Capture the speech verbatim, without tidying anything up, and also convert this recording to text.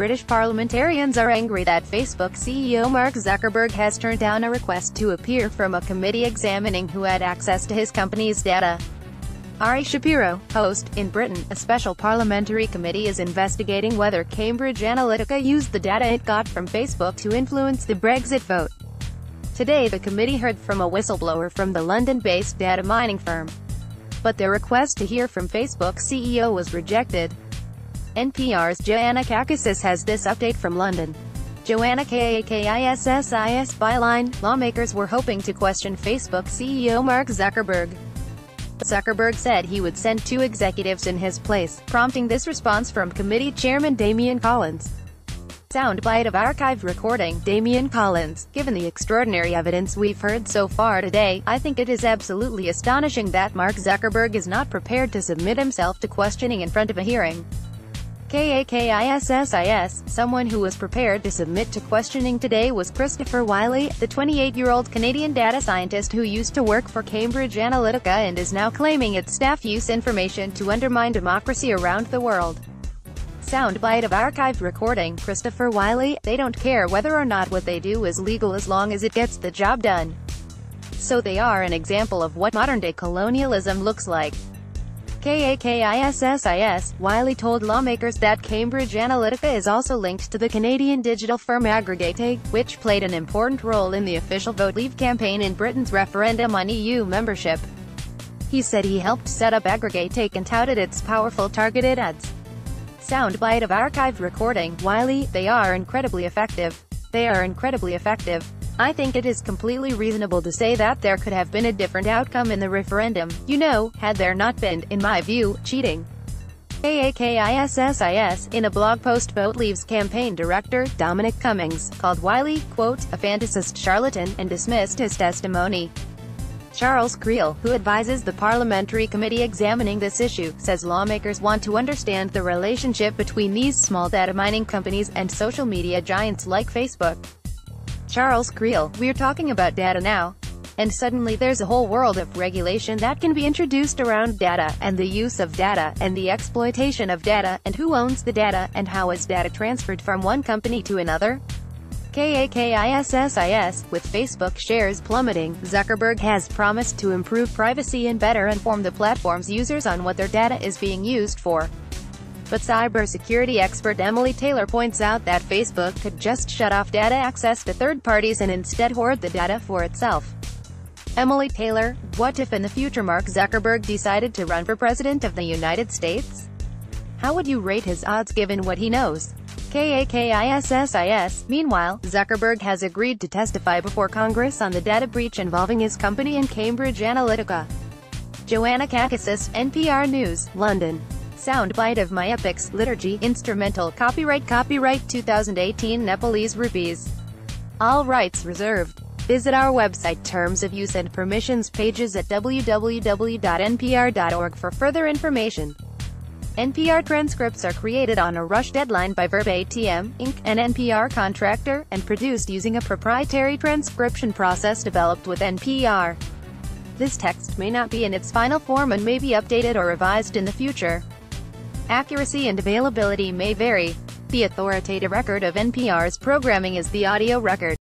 British parliamentarians are angry that Facebook C E O Mark Zuckerberg has turned down a request to appear from a committee examining who had access to his company's data. Ari Shapiro, host, in Britain, a special parliamentary committee is investigating whether Cambridge Analytica used the data it got from Facebook to influence the Brexit vote. Today the committee heard from a whistleblower from the London-based data mining firm. But their request to hear from Facebook C E O was rejected. N P R's Joanna Kakissis has this update from London. Joanna Kakissis byline, lawmakers were hoping to question Facebook C E O Mark Zuckerberg. Zuckerberg said he would send two executives in his place, prompting this response from committee chairman Damian Collins. Soundbite of archived recording, Damian Collins, given the extraordinary evidence we've heard so far today, I think it is absolutely astonishing that Mark Zuckerberg is not prepared to submit himself to questioning in front of a hearing. Kakissis, someone who was prepared to submit to questioning today was Christopher Wylie, the twenty-eight-year-old Canadian data scientist who used to work for Cambridge Analytica and is now claiming its staff use information to undermine democracy around the world. Soundbite of archived recording, Christopher Wylie, they don't care whether or not what they do is legal as long as it gets the job done. So they are an example of what modern-day colonialism looks like. Kakissis, Wylie told lawmakers that Cambridge Analytica is also linked to the Canadian digital firm AggregateIQ, which played an important role in the official Vote Leave campaign in Britain's referendum on E U membership. He said he helped set up AggregateIQ and touted its powerful targeted ads. Soundbite of archived recording, Wylie, they are incredibly effective. They are incredibly effective. I think it is completely reasonable to say that there could have been a different outcome in the referendum, you know, had there not been, in my view, cheating. Kakissis, in a blog post, Vote Leave's campaign director, Dominic Cummings, called Wylie, quote, a fantasist charlatan, and dismissed his testimony. Charles Kriel, who advises the parliamentary committee examining this issue, says lawmakers want to understand the relationship between these small data mining companies and social media giants like Facebook. Charles Kriel, we're talking about data now. And suddenly there's a whole world of regulation that can be introduced around data, and the use of data, and the exploitation of data, and who owns the data, and how is data transferred from one company to another? Kakissis, with Facebook shares plummeting, Zuckerberg has promised to improve privacy and better inform the platform's users on what their data is being used for. But cybersecurity expert Emily Taylor points out that Facebook could just shut off data access to third parties and instead hoard the data for itself. Emily Taylor, what if in the future Mark Zuckerberg decided to run for president of the United States? How would you rate his odds given what he knows? Kakissis, meanwhile, Zuckerberg has agreed to testify before Congress on the data breach involving his company and Cambridge Analytica. Joanna Kakissis, N P R News, London. Soundbite of My Epics, Liturgy, Instrumental, Copyright Copyright two thousand eighteen Nepalese Rupees. All rights reserved. Visit our website Terms of Use and Permissions pages at w w w dot n p r dot org for further information. N P R transcripts are created on a rush deadline by Verb A T M, Incorporated, an N P R contractor, and produced using a proprietary transcription process developed with N P R. This text may not be in its final form and may be updated or revised in the future. Accuracy and availability may vary. The authoritative record of N P R's programming is the audio record.